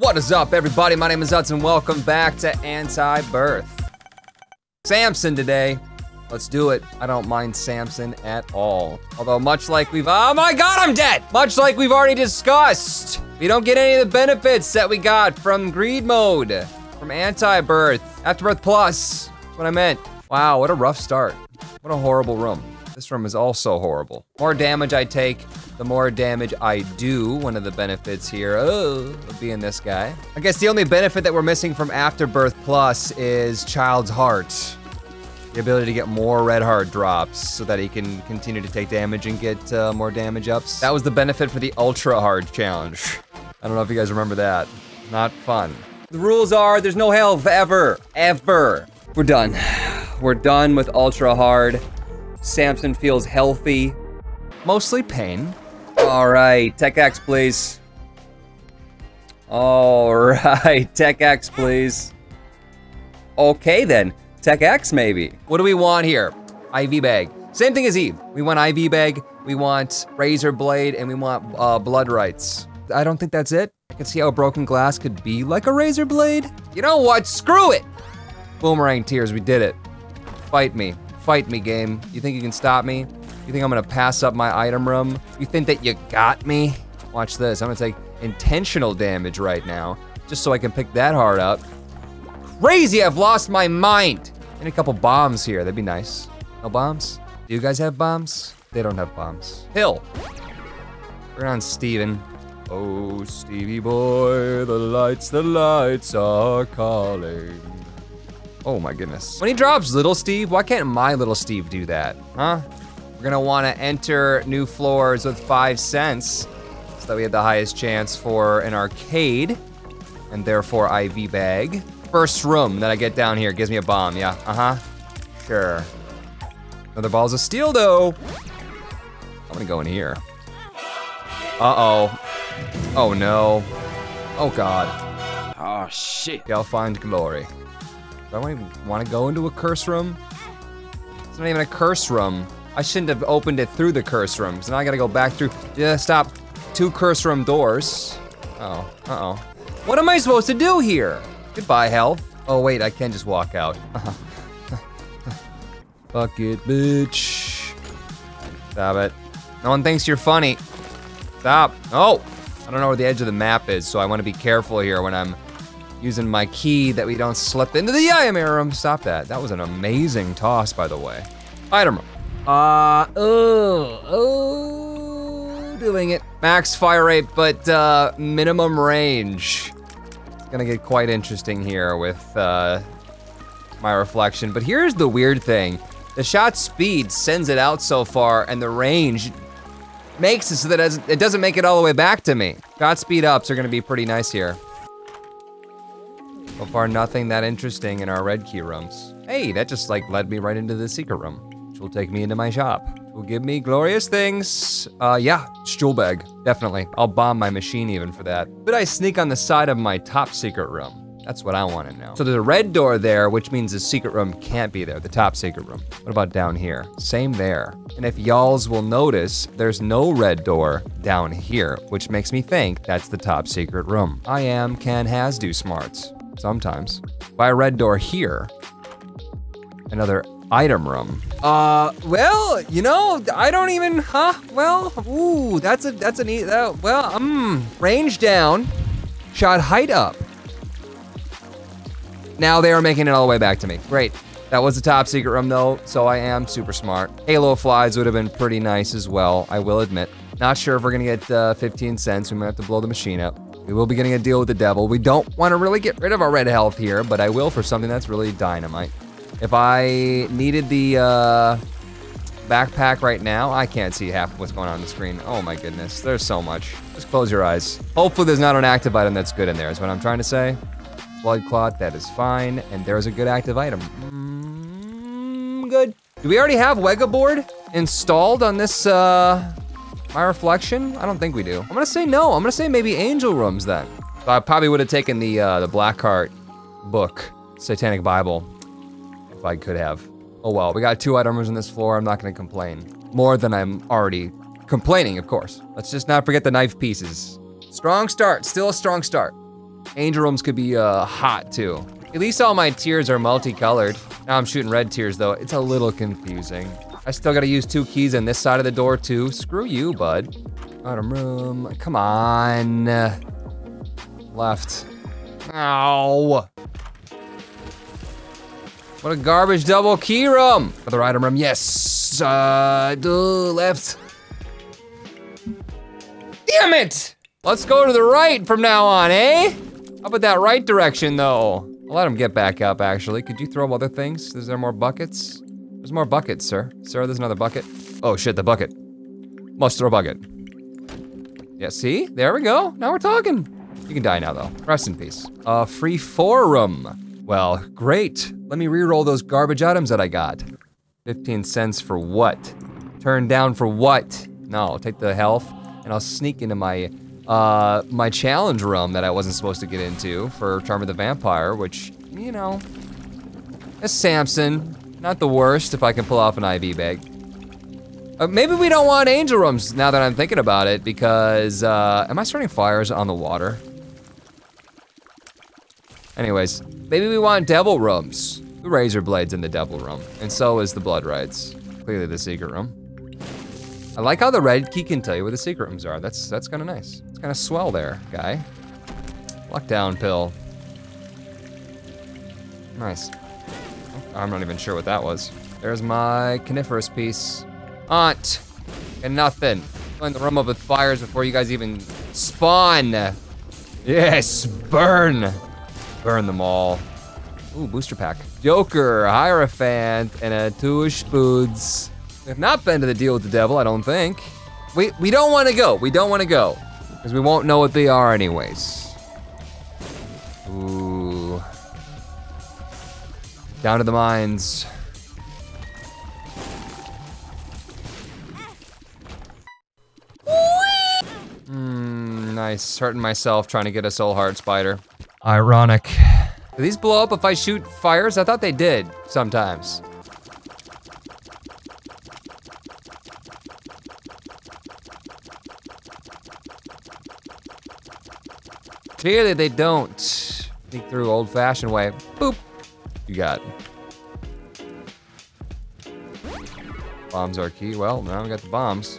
What is up, everybody? My name is Uts, and welcome back to Anti-Birth. Samson today. Let's do it. I don't mind Samson at all. Although, much like we've... Oh my god, I'm dead! Much like we've already discussed, we don't get any of the benefits that we got from Greed Mode, from Anti-Birth, Afterbirth Plus. That's what I meant. Wow, what a rough start. What a horrible room. This room is also horrible. More damage I take, the more damage I do. One of the benefits here, of being this guy. I guess the only benefit that we're missing from Afterbirth Plus is Child's Heart. The ability to get more red heart drops so that he can continue to take damage and get more damage ups. That was the benefit for the Ultra Hard challenge. I don't know if you guys remember that. Not fun. The rules are there's no health ever, ever. We're done. We're done with Ultra Hard. Samson feels healthy. Mostly pain. All right, Tech X, please. All right, Tech X, please. Okay then, Tech X maybe. What do we want here? IV bag. Same thing as Eve. We want IV bag, we want razor blade, and we want blood rights. I don't think that's it. I can see how broken glass could be like a razor blade. You know what, screw it. Boomerang tears, we did it. Fight me. Fight me, game. You think you can stop me? You think I'm gonna pass up my item room? You think that you got me? Watch this, I'm gonna take intentional damage right now, just so I can pick that heart up. Crazy, I've lost my mind! And a couple bombs here, that'd be nice. No bombs? Do you guys have bombs? They don't have bombs. Hill! We're on Steven. Oh, Stevie boy, the lights are calling. Oh my goodness. When he drops Little Steve, why can't my Little Steve do that, huh? We're gonna wanna enter new floors with 5 cents so that we have the highest chance for an arcade and therefore IV bag. First room that I get down here gives me a bomb, yeah, sure. Another ball's of steel though. I'm gonna go in here. Uh-oh. Oh no. Oh God. Oh shit. Y'all find glory. Do I even want to go into a curse room? It's not even a curse room. I shouldn't have opened it through the curse room, because now I gotta go back through. Yeah, stop. 2 curse room doors. Uh oh, uh oh. What am I supposed to do here? Goodbye, health. Oh, wait, I can just walk out. Fuck it, bitch. Stop it. No one thinks you're funny. Stop. Oh! I don't know where the edge of the map is, so I want to be careful here when I'm using my key that we don't slip into the item room. Stop that. That was an amazing toss, by the way. Item room. Doing it. Max fire rate, but minimum range. It's gonna get quite interesting here with my reflection, but here's the weird thing. The shot speed sends it out so far, and the range makes it so that it doesn't make it all the way back to me. Shot speed ups are gonna be pretty nice here. So far, nothing that interesting in our red key rooms. Hey, that just like led me right into the secret room, which will take me into my shop. It will give me glorious things. Yeah, jewel bag, definitely. I'll bomb my machine even for that. But I sneak on the side of my top secret room. That's what I want to know. So there's a red door there, which means the secret room can't be there, the top secret room. What about down here? Same there. And if y'alls will notice, there's no red door down here, which makes me think that's the top secret room. I am Can Has Do Smarts. Sometimes. By a red door here. Another item room. Well, you know, I don't even, well, ooh, range down, shot height up. Now they are making it all the way back to me. Great. That was the top secret room though, so I am super smart. Halo flies would have been pretty nice as well, I will admit. Not sure if we're gonna get 15 cents, we might have to blow the machine up. We will be getting a deal with the devil. We don't want to really get rid of our red health here, but I will for something that's really dynamite. If I needed the backpack right now, I can't see half of what's going on the screen. Oh my goodness, there's so much. Just close your eyes. Hopefully there's not an active item that's good in there, is what I'm trying to say. Blood clot, that is fine. And there's a good active item. Good. Do we already have Wega board installed on this, my reflection? I don't think we do. I'm gonna say no. I'm gonna say maybe angel rooms then. So I probably would have taken the Blackheart book, Satanic Bible, if I could have. Oh well, we got 2 item rooms on this floor. I'm not gonna complain. More than I'm already complaining, of course. Let's just not forget the knife pieces. Strong start, still a strong start. Angel rooms could be hot too. At least all my tiers are multicolored. Now I'm shooting red tiers though. It's a little confusing. I still gotta use two keys on this side of the door too. Screw you, bud. Bottom room, come on. Left. Ow. What a garbage double key room. Other item room, yes. Left. Damn it! Let's go to the right from now on, eh? How about that right direction though? I'll let him get back up actually. Could you throw other things? Is there more buckets? There's more buckets, sir. Sir, there's another bucket. Oh shit, the bucket. Must throw bucket. Yeah, see? There we go. Now we're talking. You can die now though. Rest in peace. Free forum. Well, great. Let me reroll those garbage items that I got. 15 cents for what? Turn down for what? No, I'll take the health and I'll sneak into my my challenge room that I wasn't supposed to get into for Charm of the Vampire, which, you know, that's Samson. Not the worst if I can pull off an IV bag. Maybe we don't want angel rooms now that I'm thinking about it because, am I starting fires on the water? Anyways, maybe we want devil rooms. The razor blade's in the devil room, and so is the blood rites. Clearly the secret room. I like how the red key can tell you where the secret rooms are. That's kind of nice. It's kind of swell there, guy. Lockdown pill. Nice. I'm not even sure what that was. There's my coniferous piece. Aunt, and nothing. Fill the room up with fires before you guys even spawn. Yes, burn. Burn them all. Ooh, booster pack. Joker, Hierophant, and a two spoods. I've not been to the deal with the devil, I don't think. We don't want to go. We don't want to go. Because we won't know what they are anyways. Ooh. Down to the mines. Nice, hurting myself trying to get a soul heart spider. Ironic. Do these blow up if I shoot fires? I thought they did sometimes. Clearly they don't. Sneak through old-fashioned way. Boop. You got it. Bombs are key. Well, now we got the bombs.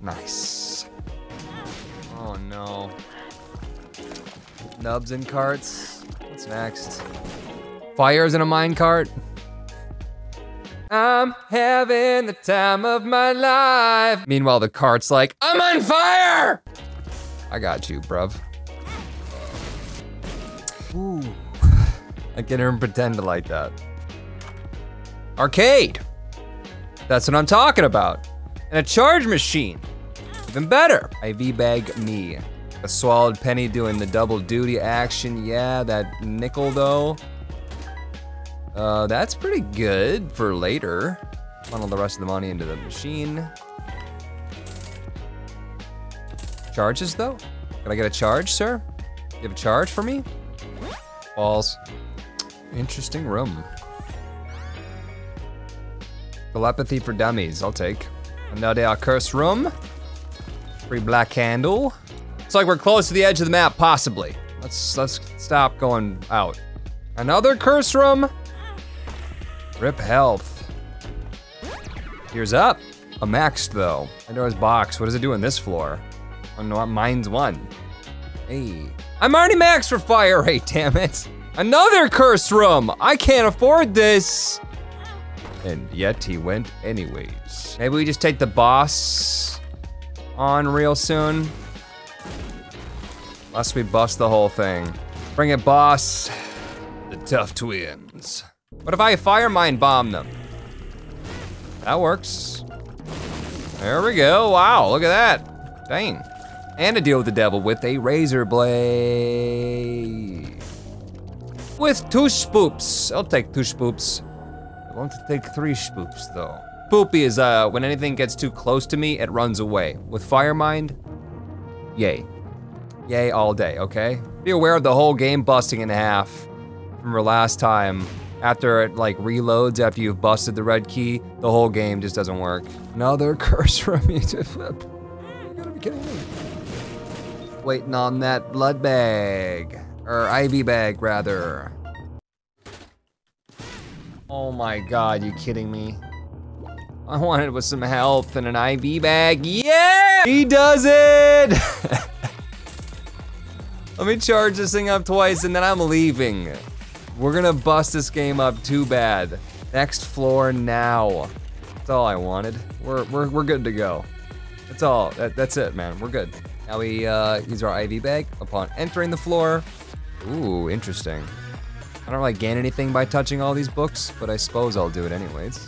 Nice. Oh no. Nubs in carts. What's next? Fires in a mine cart. I'm having the time of my life. Meanwhile, the cart's like, I'm on fire! I got you, bruv. Ooh. I can't even pretend to like that. Arcade. That's what I'm talking about. And a charge machine. Even better. IV bag me. A swallowed penny doing the double duty action. Yeah, that nickel though. That's pretty good for later. Funnel the rest of the money into the machine. Charges though? Can I get a charge, sir? You have a charge for me? Balls. Interesting room. Telepathy for dummies, I'll take. Another curse room. Free black handle. It's like we're close to the edge of the map, possibly. Let's stop going out. Another curse room. Rip health. Here's up. A maxed though. Pandora's box, what does it do on this floor? Oh no, mine's one. Hey. I'm already maxed for fire rate, damn it. Another curse room! I can't afford this! And yet he went anyways. Maybe we just take the boss on real soon. Unless we bust the whole thing. Bring it, boss. The tough twins. What if I Firemind bomb them? That works. There we go, wow, look at that. Dang. And to deal with the devil with a razor blade. With two spoops. I'll take two spoops. I want to take three spoops though. Poopy is when anything gets too close to me, it runs away. With Firemind, yay. Yay all day, okay? Be aware of the whole game busting in half. Remember last time, after it like reloads, after you've busted the red key, the whole game just doesn't work. Another curse from me to flip. You gotta be kidding me. waiting on that blood bag. Or IV bag, rather. Oh my god, you kidding me? I wanted it with some health and an IV bag. Yeah! He does it! Let me charge this thing up twice and then I'm leaving. We're gonna bust this game up too bad. Next floor now. That's all I wanted. We're good to go. That's all. That's it, man. We're good. Now we use our IV bag upon entering the floor. Ooh, interesting. I don't really gain anything by touching all these books, but I suppose I'll do it anyways.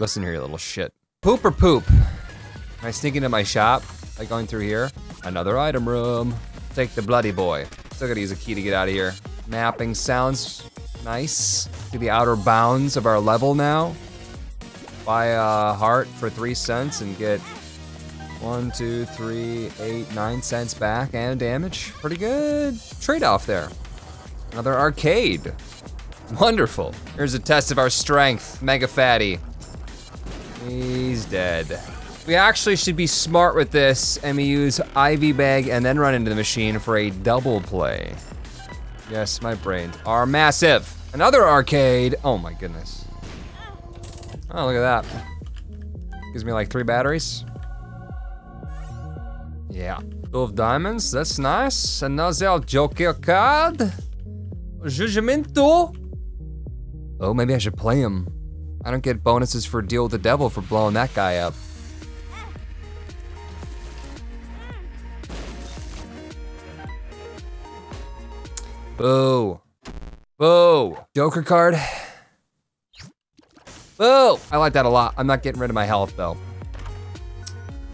Listen here, you little shit. Poop or poop? Can I sneak into my shop? Like going through here? Another item room. Take the bloody boy. Still gotta use a key to get out of here. Mapping sounds nice. To the outer bounds of our level now. Buy a heart for 3 cents and get 1, 2, 3, 8, 9 cents back and damage. Pretty good trade-off there. Another arcade. Wonderful. Here's a test of our strength. Mega fatty. He's dead. We actually should be smart with this, and we use IV bag and then run into the machine for a double play. Yes, my brains are massive. Another arcade. Oh my goodness. Oh, look at that. Gives me like 3 batteries. Yeah. 12 diamonds, that's nice. Another joker card. Judgmento. Oh, maybe I should play him. I don't get bonuses for deal with the devil for blowing that guy up. Boo. Boo. Joker card. Boo. I like that a lot. I'm not getting rid of my health though.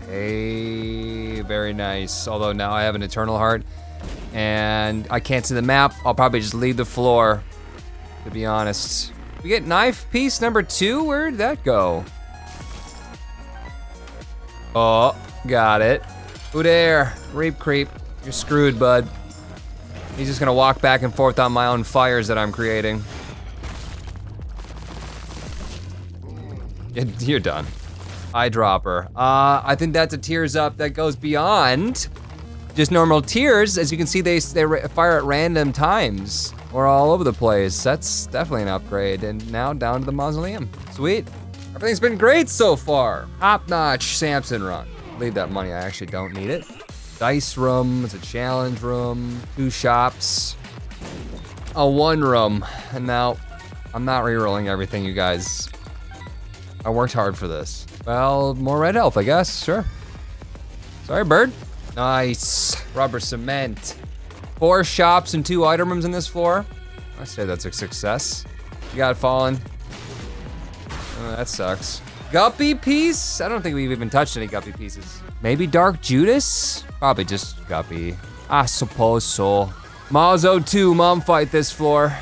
Hey, very nice. Although now I have an eternal heart and I can't see the map. I'll probably just leave the floor, to be honest. We get knife piece number 2? Where'd that go? Oh, got it. Who dare? Reap creep. You're screwed, bud. He's just gonna walk back and forth on my own fires that I'm creating. You're done. Eyedropper. I think that's a tears up that goes beyond just normal tears. As you can see, they fire at random times. We're all over the place. That's definitely an upgrade. And now down to the mausoleum. Sweet. Everything's been great so far. Top notch Samson run. Leave that money, I actually don't need it. Dice room, it's a challenge room, 2 shops, a 1 room. And now, I'm not re-rolling everything, you guys. I worked hard for this. Well, more red health, I guess, sure. Sorry, bird. Nice, rubber cement. 4 shops and 2 item rooms in this floor. I say that's a success. You got it, Fallen. Oh, that sucks. Guppy piece? I don't think we've even touched any Guppy pieces. Maybe Dark Judas? Probably just Guppy. I suppose so. Mazo 2 mom fight this floor.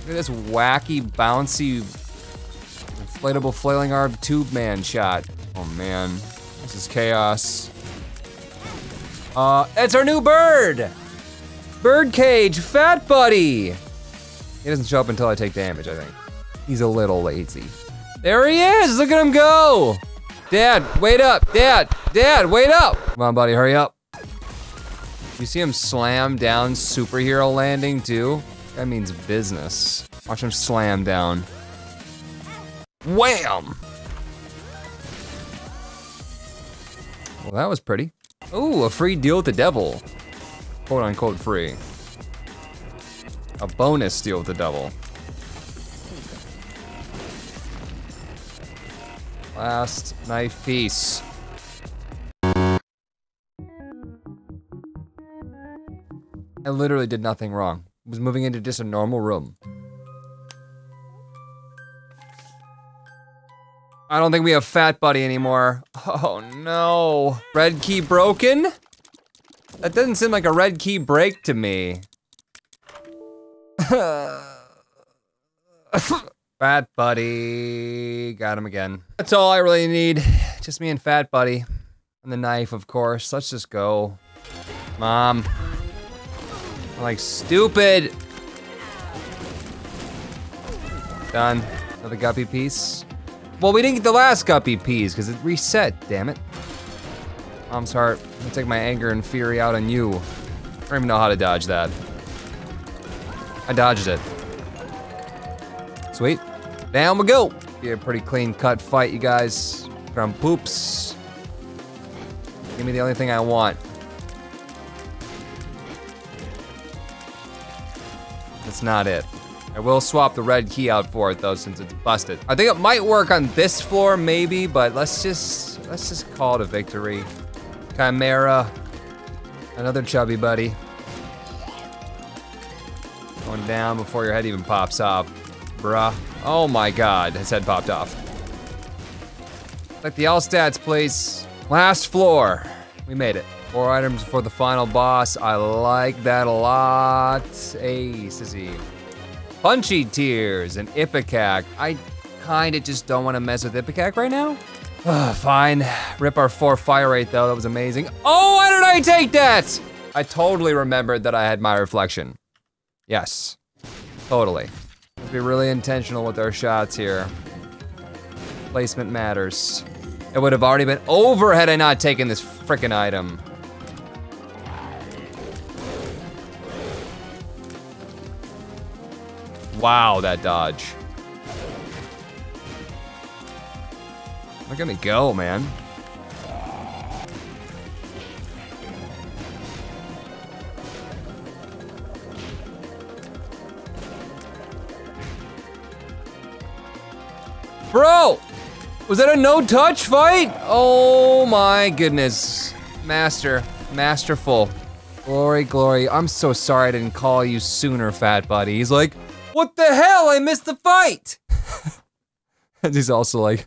Look at this wacky, bouncy, inflatable flailing arm tube man shot. Oh man, this is chaos. It's our new bird! Birdcage, fat buddy! He doesn't show up until I take damage, I think. He's a little lazy. There he is, look at him go! Dad, wait up, Dad! Dad, wait up! Come on, buddy, hurry up. You see him slam down superhero landing, too? That means business. Watch him slam down. Wham! Well, that was pretty. Ooh, a free deal with the devil. Quote unquote free. A bonus deal with the devil. Last knife piece. I literally did nothing wrong. I was moving into just a normal room. I don't think we have Fat Buddy anymore. Oh no. Red key broken? That doesn't seem like a red key break to me. Fat Buddy, got him again. That's all I really need. Just me and Fat Buddy. And the knife, of course. Let's just go. Mom. I'm like, stupid. Done. Another guppy piece. Well, we didn't get the last guppy piece because it reset, damn it. Mom's heart. I'm gonna take my anger and fury out on you. I don't even know how to dodge that. I dodged it. Sweet. Down we go. Be a pretty clean cut fight, you guys. From poops. Give me the only thing I want. That's not it. I will swap the red key out for it though, since it's busted. I think it might work on this floor, maybe, but let's just call it a victory. Chimera, another chubby buddy. Going down before your head even pops off, bruh. Oh my God, his head popped off. Like the all stats, please. Last floor, we made it. 4 items before the final boss. I like that a lot. Hey, sissy. Punchy Tears and Ipecac. I kinda just don't wanna mess with Ipecac right now. Fine, rip our 4 fire rate though, that was amazing. Oh, why did I take that? I totally remembered that I had my reflection. Yes, totally. Let's be really intentional with our shots here. Placement matters. It would have already been over had I not taken this frickin' item. Wow, that dodge. Look at me go, man. Bro! Was that a no-touch fight? Oh my goodness. Masterful. Glory. I'm so sorry I didn't call you sooner, fat buddy. He's like, what the hell? I missed the fight! And he's also like,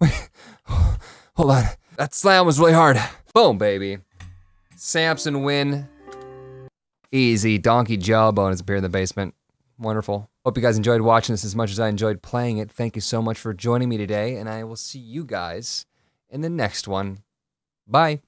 wait, hold on. That slam was really hard. Boom, baby. Samson win. Easy. Donkey Jawbone has appeared in the basement. Wonderful. Hope you guys enjoyed watching this as much as I enjoyed playing it. Thank you so much for joining me today, and I will see you guys in the next one. Bye.